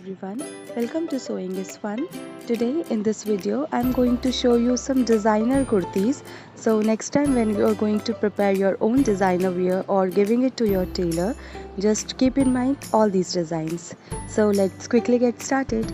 everyone, welcome to Sewing is Fun. Today in this video I'm going to show you some designer kurtis. So next time when you are going to prepare your own designer wear or giving it to your tailor, just keep in mind all these designs. So let's quickly get started.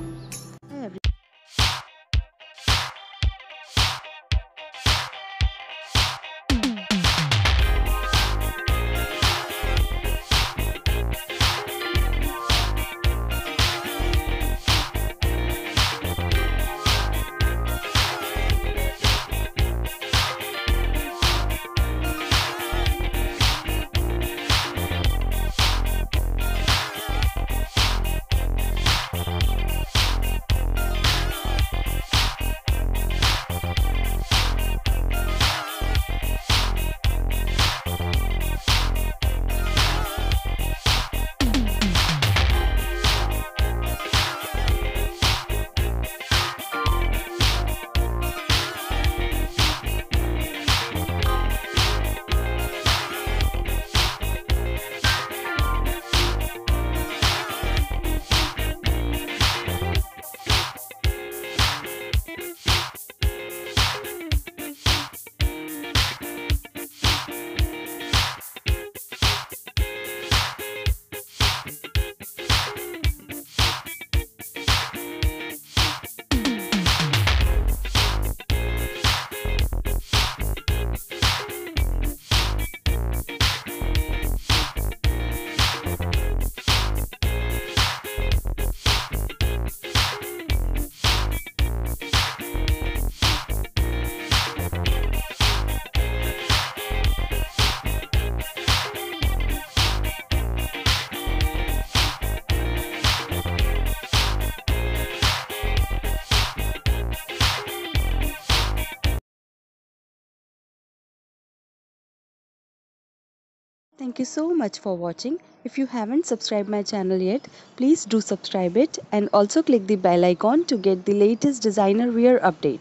Thank you so much for watching. If you haven't subscribed my channel yet, please do subscribe it and also click the bell icon to get the latest designer wear update.